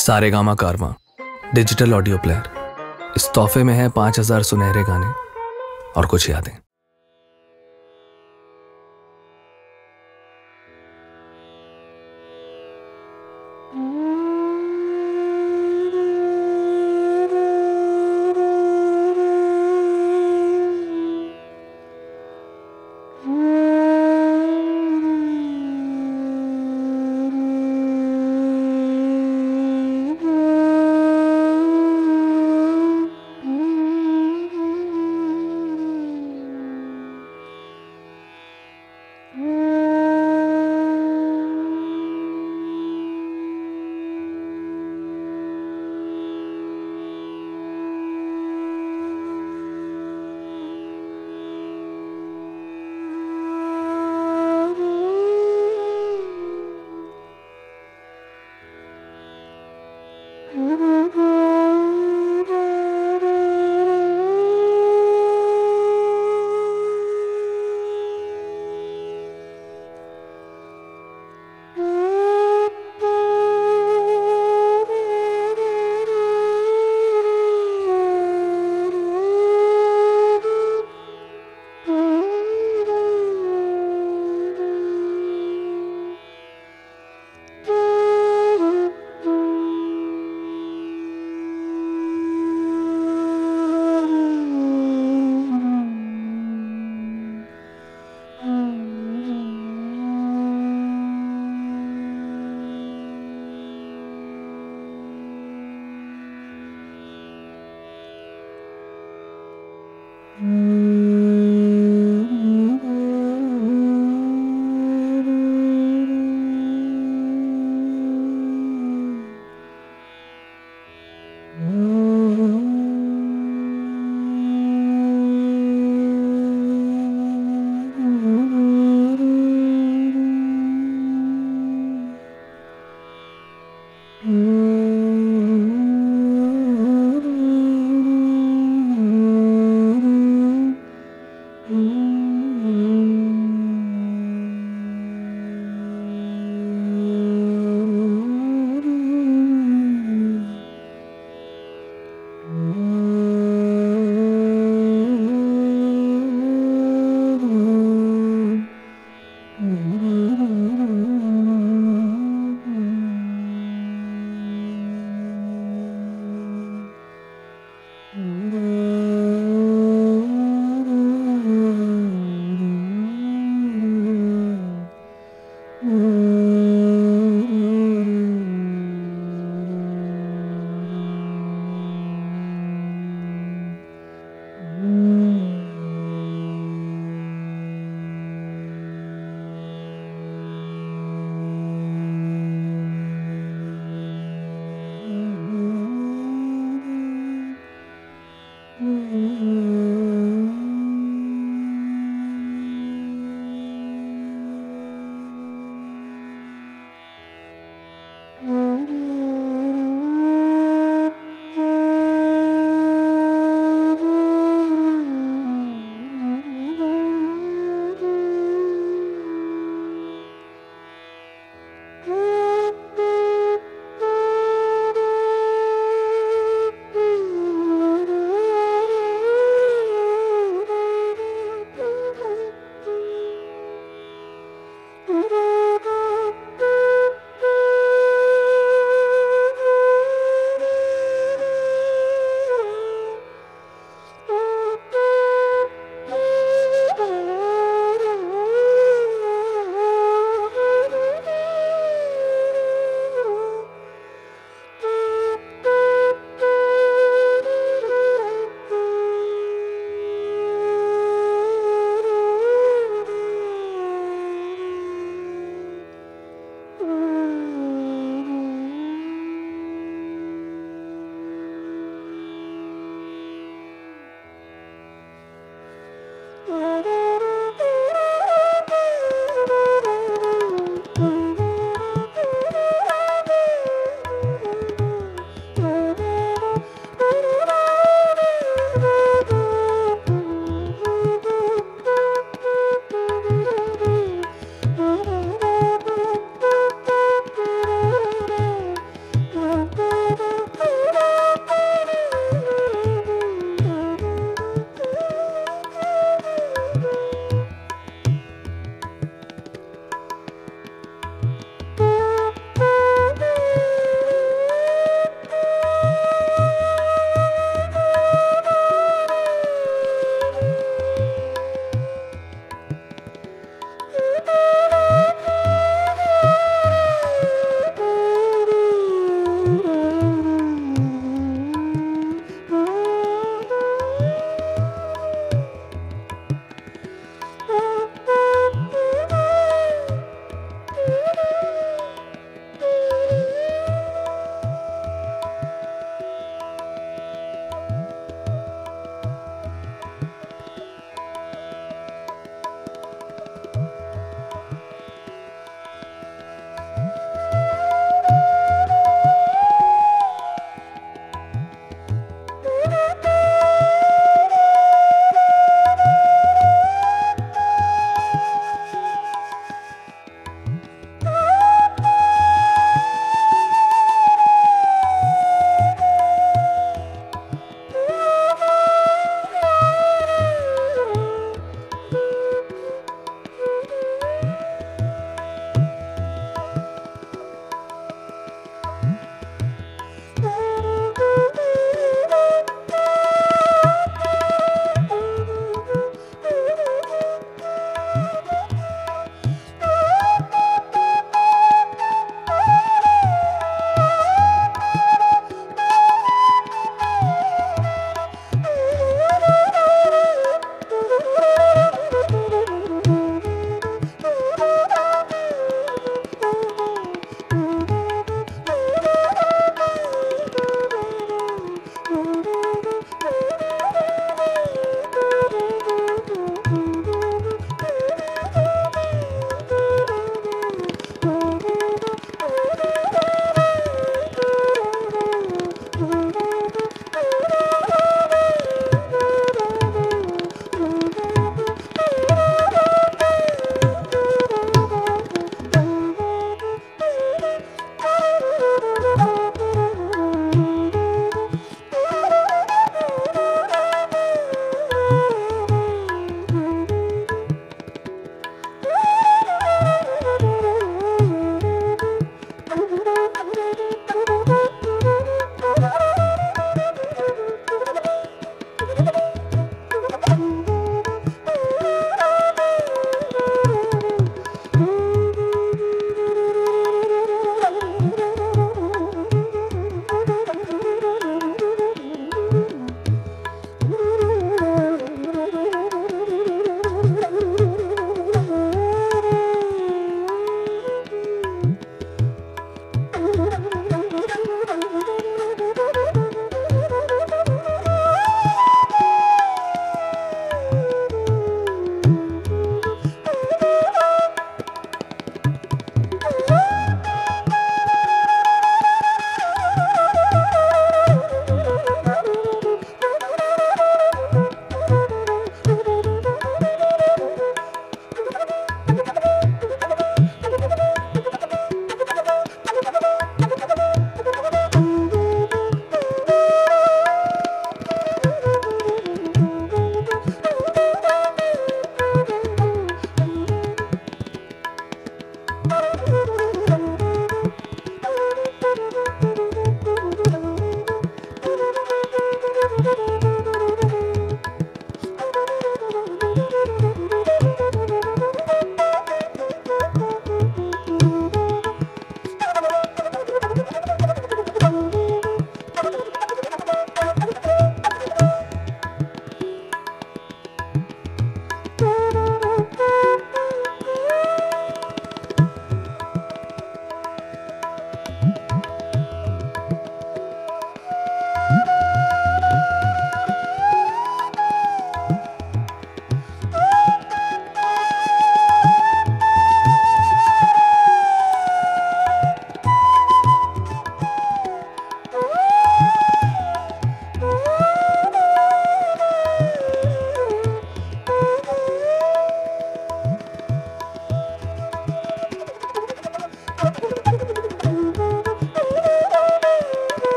सारेगामा कारवां digital audio player. इस तोहफे में है 5000 सुनहरे गाने और कुछ यादें।